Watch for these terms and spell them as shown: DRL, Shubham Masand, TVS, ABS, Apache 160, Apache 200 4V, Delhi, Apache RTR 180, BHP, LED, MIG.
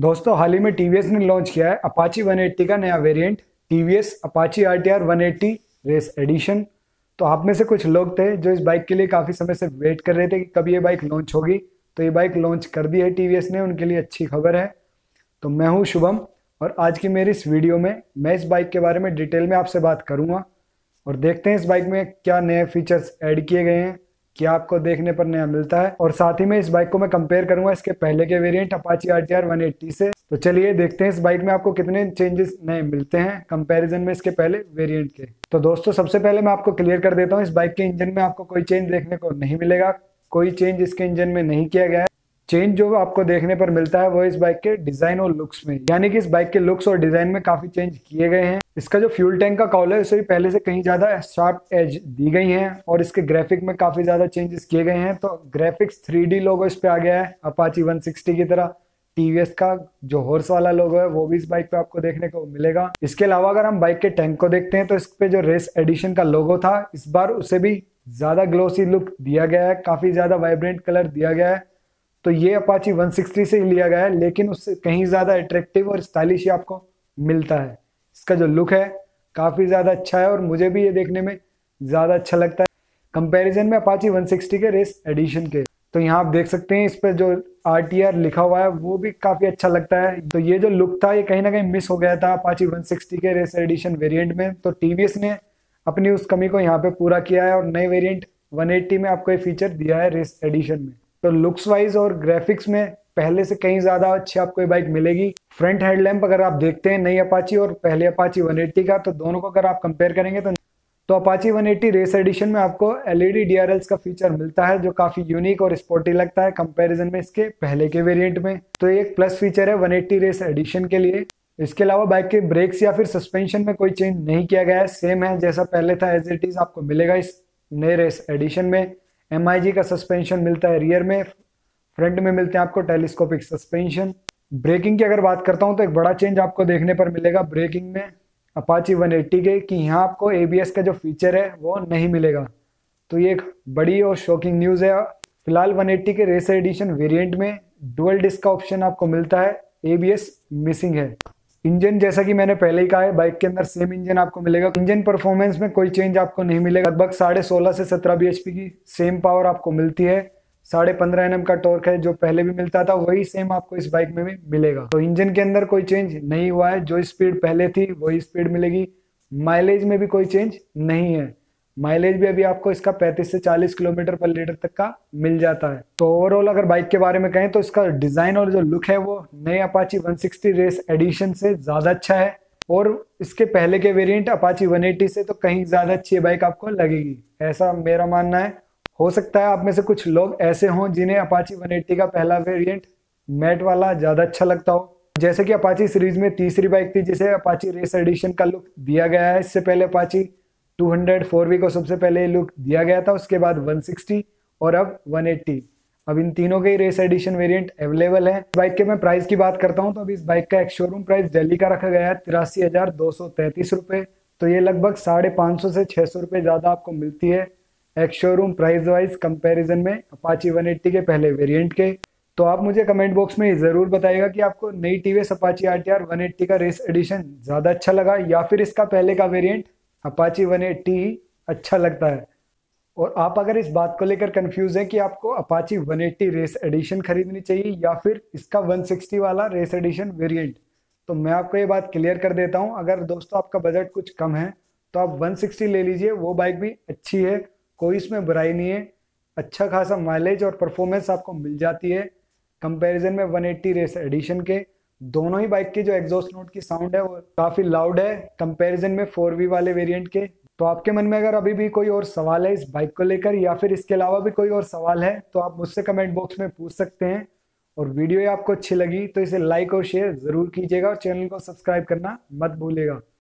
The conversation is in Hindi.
दोस्तों हाल ही में TVS ने लॉन्च किया है अपाची 180 का नया variant TVS Apache RTR 180 race edition. तो आप में से कुछ लोग थे जो इस बाइक के लिए काफ़ी समय से वेट कर रहे थे कि कब ये बाइक लॉन्च होगी, तो ये बाइक लॉन्च कर दी है TVS ने, उनके लिए अच्छी खबर है। तो मैं हूँ शुभम और आज की मेरी इस वीडियो में मैं इस बाइक के बारे में डिटेल में आपसे बात करूँगा और देखते हैं इस बाइक में क्या नए फीचर्स ऐड किए गए हैं, क्या आपको देखने पर नया मिलता है। और साथ ही में इस बाइक को मैं कंपेयर करूंगा इसके पहले के वेरिएंट अपाची RTR 180 से। तो चलिए देखते हैं इस बाइक में आपको कितने चेंजेस नए मिलते हैं कंपैरिजन में इसके पहले वेरिएंट के। तो दोस्तों सबसे पहले मैं आपको क्लियर कर देता हूँ, इस बाइक के इंजन में आपको कोई चेंज देखने को नहीं मिलेगा, कोई चेंज इसके इंजन में नहीं किया गया है। चेंज जो आपको देखने पर मिलता है वो इस बाइक के डिजाइन और लुक्स में, यानी कि इस बाइक के लुक्स और डिजाइन में काफी चेंज किए गए हैं। इसका जो फ्यूल टैंक का कॉलर है उसे भी पहले से कहीं ज्यादा शार्प एज दी गई है और इसके ग्राफिक में काफी ज्यादा चेंजेस किए गए हैं। तो ग्राफिक्स 3D लोगो इस पे आ गया है अपाची 160 की तरह। TVS का जो हॉर्स वाला लोगो है वो भी इस बाइक पे आपको देखने को मिलेगा। इसके अलावा अगर हम बाइक के टैंक को देखते हैं तो इस पे जो रेस एडिशन का लोगो था इस बार उसे भी ज्यादा ग्लोसी लुक दिया गया है, काफी ज्यादा वाइब्रेंट कलर दिया गया है। तो ये अपाची 160 से ही लिया गया है लेकिन उससे कहीं ज़्यादा अट्रैक्टिव और स्टाइलिश ही आपको मिलता है। इसका जो लुक है काफ़ी ज़्यादा अच्छा है और मुझे भी ये देखने में ज़्यादा अच्छा लगता है कंपैरिजन में अपाची 160 के रेस एडिशन के। तो यहाँ आप देख सकते हैं इस पर जो RTR लिखा हुआ है वो भी काफ़ी अच्छा लगता है। तो ये जो लुक था ये कहीं ना कहीं मिस हो गया था अपाची 160 के रेस एडिशन वेरियंट में। तो TVS ने अपनी उस कमी को यहाँ पर पूरा किया है और नए वेरियंट 180 में आपको ये फीचर दिया है रेस एडिशन में। तो लुक्स वाइज और ग्राफिक्स में पहले से कहीं ज्यादा अच्छी आपको ये बाइक मिलेगी। फ्रंट हेडलैम्प अगर आप देखते हैं नई अपाची और पहले अपाची 180 का, तो दोनों को अगर आप कंपेयर करेंगे तो अपाची 180 रेस एडिशन में आपको LED DRLs का फीचर मिलता है जो काफी यूनिक और स्पोर्टी लगता है कंपैरिजन में इसके पहले के वेरिएंट में। तो ये एक प्लस फीचर है 180 रेस एडिशन के लिए। इसके अलावा बाइक के ब्रेक्स या फिर सस्पेंशन में कोई चेंज नहीं किया गया है, सेम है जैसा पहले था एज इट इज आपको मिलेगा इस नए रेस एडिशन में। MIG का सस्पेंशन मिलता है रियर में, फ्रंट में मिलते हैं आपको टेलीस्कोपिक सस्पेंशन। ब्रेकिंग की अगर बात करता हूं तो एक बड़ा चेंज आपको देखने पर मिलेगा ब्रेकिंग में अपाची 180 के, कि यहाँ आपको ABS का जो फीचर है वो नहीं मिलेगा। तो ये एक बड़ी और शॉकिंग न्यूज़ है। फिलहाल 180 के रेस एडिशन वेरिएंट में डुअल डिस्क का ऑप्शन आपको मिलता है, ABS मिसिंग है। इंजन जैसा कि मैंने पहले ही कहा है बाइक के अंदर सेम इंजन आपको मिलेगा। इंजन परफॉर्मेंस में कोई चेंज आपको नहीं मिलेगा, लगभग 16.5 से 17 BHP की सेम पावर आपको मिलती है। 15.5 NM का टॉर्क है जो पहले भी मिलता था, वही सेम आपको इस बाइक में भी मिलेगा। तो इंजन के अंदर कोई चेंज नहीं हुआ है, जो स्पीड पहले थी वही स्पीड मिलेगी। माइलेज में भी कोई चेंज नहीं है, माइलेज भी अभी आपको इसका 35 से 40 किलोमीटर पर लीटर तक का मिल जाता है। तो ओवरऑल अगर बाइक के बारे में कहें तो इसका डिज़ाइन और जो लुक है वो नए अपाची 160 रेस एडिशन से ज़्यादा अच्छा है और इसके पहले के वेरिएंट अपाची 180 से तो कहीं ज़्यादा अच्छी बाइक आपको लगेगी, ऐसा मेरा मानना है। हो सकता है आप में से कुछ लोग ऐसे हों जिन्हें अपाची 180 का पहला वेरियंट मैट वाला ज़्यादा अच्छा लगता हो, जैसे कि अपाची सीरीज में तीसरी बाइक थी जिसे अपाची रेस एडिशन का लुक दिया गया है। इससे पहले अपाची 200 4V को सबसे पहले लुक दिया गया था, उसके बाद 160 और अब 180। अब इन तीनों के ही रेस एडिशन वेरिएंट अवेलेबल है। बाइक के मैं प्राइस की बात करता हूं तो अभी इस बाइक का एक शोरूम प्राइस दिल्ली का रखा गया है 83,233 रुपये। तो ये लगभग 550 से 600 रुपये ज़्यादा आपको मिलती है एक शोरूम प्राइस वाइज कंपेरिजन में अपाची 180 के पहले वेरियंट के। तो आप मुझे कमेंट बॉक्स में ज़रूर बताइएगा कि आपको नई TVS अपाची RTR 180 का रेस एडिशन ज़्यादा अच्छा लगा या फिर इसका पहले का वेरियंट अपाची 180 ही अच्छा लगता है। और आप अगर इस बात को लेकर कंफ्यूज हैं कि आपको अपाची 180 रेस एडिशन खरीदनी चाहिए या फिर इसका 160 वाला रेस एडिशन वेरिएंट, तो मैं आपको ये बात क्लियर कर देता हूं। अगर दोस्तों आपका बजट कुछ कम है तो आप 160 ले लीजिए, वो बाइक भी अच्छी है, कोई इसमें बुराई नहीं है, अच्छा खासा माइलेज और परफॉर्मेंस आपको मिल जाती है कंपेरिजन में 180 रेस एडिशन के। दोनों ही बाइक के जो एग्जॉस्ट नोट की साउंड है वो काफ़ी लाउड है कंपैरिजन में 4V वाले वेरिएंट के। तो आपके मन में अगर अभी भी कोई और सवाल है इस बाइक को लेकर या फिर इसके अलावा भी कोई और सवाल है तो आप मुझसे कमेंट बॉक्स में पूछ सकते हैं। और वीडियो आपको अच्छी लगी तो इसे लाइक और शेयर ज़रूर कीजिएगा और चैनल को सब्सक्राइब करना मत भूलिएगा।